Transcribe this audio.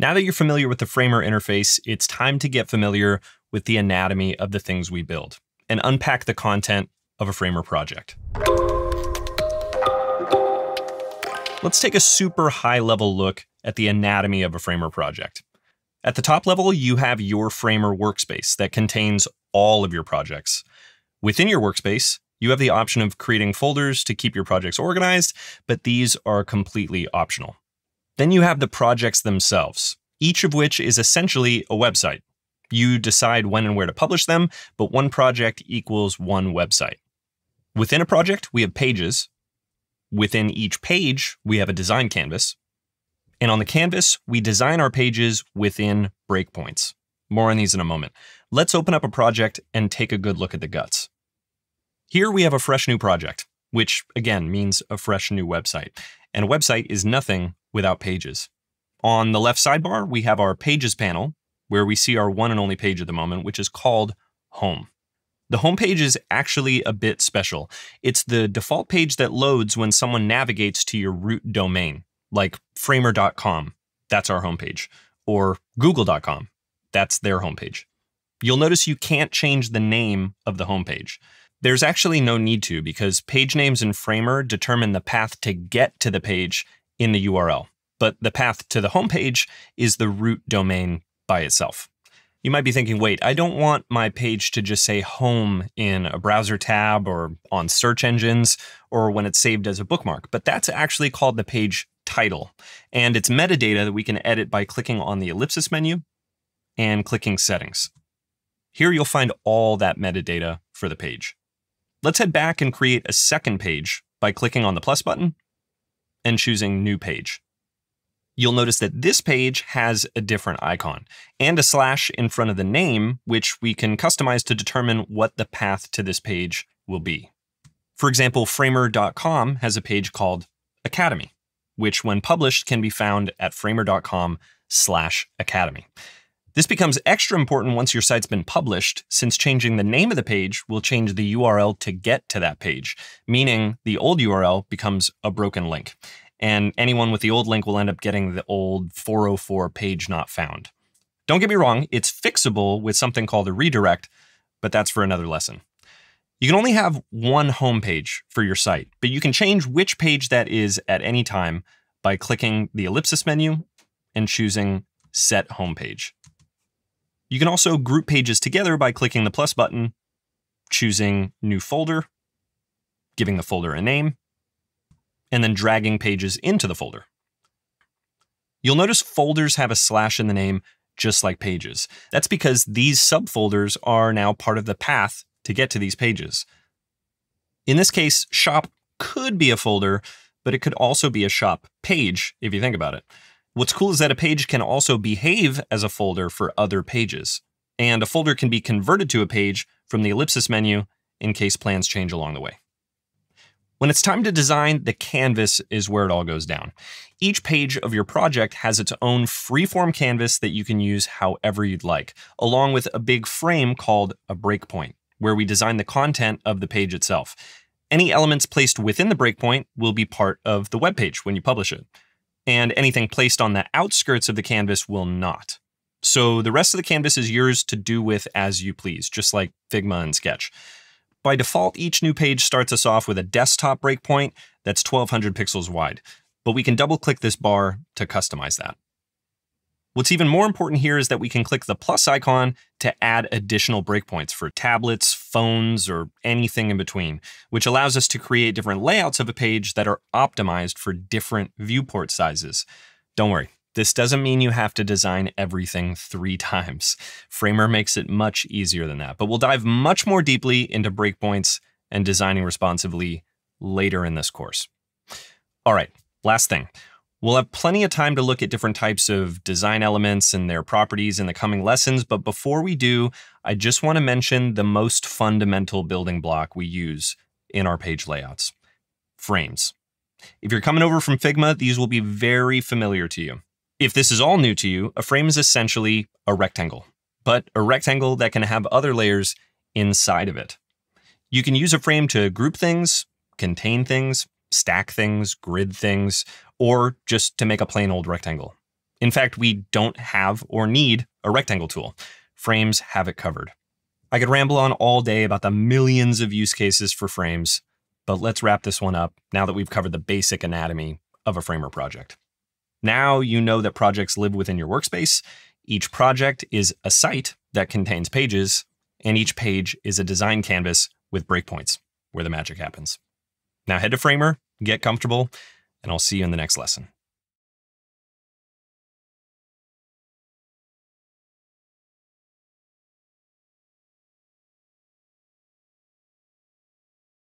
Now that you're familiar with the Framer interface, it's time to get familiar with the anatomy of the things we build and unpack the content of a Framer project. Let's take a super high-level look at the anatomy of a Framer project. At the top level, you have your Framer workspace that contains all of your projects. Within your workspace, you have the option of creating folders to keep your projects organized, but these are completely optional. Then you have the projects themselves, each of which is essentially a website. You decide when and where to publish them, but one project equals one website. Within a project, we have pages. Within each page, we have a design canvas. And on the canvas, we design our pages within breakpoints. More on these in a moment. Let's open up a project and take a good look at the guts. Here we have a fresh new project, which again means a fresh new website. And a website is nothing without pages. On the left sidebar, we have our Pages panel, where we see our one and only page at the moment, which is called Home. The home page is actually a bit special. It's the default page that loads when someone navigates to your root domain, like framer.com, that's our home page, or google.com, that's their home page. You'll notice you can't change the name of the home page. There's actually no need to, because page names in Framer determine the path to get to the page in the URL, but the path to the home page is the root domain by itself. You might be thinking, wait, I don't want my page to just say home in a browser tab or on search engines or when it's saved as a bookmark, but that's actually called the page title, and it's metadata that we can edit by clicking on the ellipsis menu and clicking settings. Here you'll find all that metadata for the page. Let's head back and create a second page by clicking on the plus button and choosing New Page. You'll notice that this page has a different icon and a slash in front of the name, which we can customize to determine what the path to this page will be. For example, framer.com has a page called Academy, which when published can be found at framer.com/academy. This becomes extra important once your site's been published, since changing the name of the page will change the URL to get to that page, meaning the old URL becomes a broken link, and anyone with the old link will end up getting the old 404 page not found. Don't get me wrong, it's fixable with something called a redirect, but that's for another lesson. You can only have one home page for your site, but you can change which page that is at any time by clicking the ellipsis menu and choosing Set Home Page. You can also group pages together by clicking the plus button, choosing New Folder, giving the folder a name, and then dragging pages into the folder. You'll notice folders have a slash in the name, just like pages. That's because these subfolders are now part of the path to get to these pages. In this case, shop could be a folder, but it could also be a shop page if you think about it. What's cool is that a page can also behave as a folder for other pages, and a folder can be converted to a page from the ellipsis menu in case plans change along the way. When it's time to design, the canvas is where it all goes down. Each page of your project has its own freeform canvas that you can use however you'd like, along with a big frame called a breakpoint, where we design the content of the page itself. Any elements placed within the breakpoint will be part of the web page when you publish it, and anything placed on the outskirts of the canvas will not. So the rest of the canvas is yours to do with as you please, just like Figma and Sketch. By default, each new page starts us off with a desktop breakpoint that's 1200 pixels wide, but we can double-click this bar to customize that. What's even more important here is that we can click the plus icon to add additional breakpoints for tablets, phones, or anything in between, which allows us to create different layouts of a page that are optimized for different viewport sizes. Don't worry, this doesn't mean you have to design everything 3 times. Framer makes it much easier than that, but we'll dive much more deeply into breakpoints and designing responsively later in this course. All right, last thing. We'll have plenty of time to look at different types of design elements and their properties in the coming lessons, but before we do, I just want to mention the most fundamental building block we use in our page layouts: frames. If you're coming over from Figma, these will be very familiar to you. If this is all new to you, a frame is essentially a rectangle, but a rectangle that can have other layers inside of it. You can use a frame to group things, contain things, stack things, grid things, or just to make a plain old rectangle. In fact, we don't have or need a rectangle tool. Frames have it covered. I could ramble on all day about the millions of use cases for frames, but let's wrap this one up now that we've covered the basic anatomy of a Framer project. Now you know that projects live within your workspace. Each project is a site that contains pages, and each page is a design canvas with breakpoints where the magic happens. Now head to Framer, get comfortable, and I'll see you in the next lesson.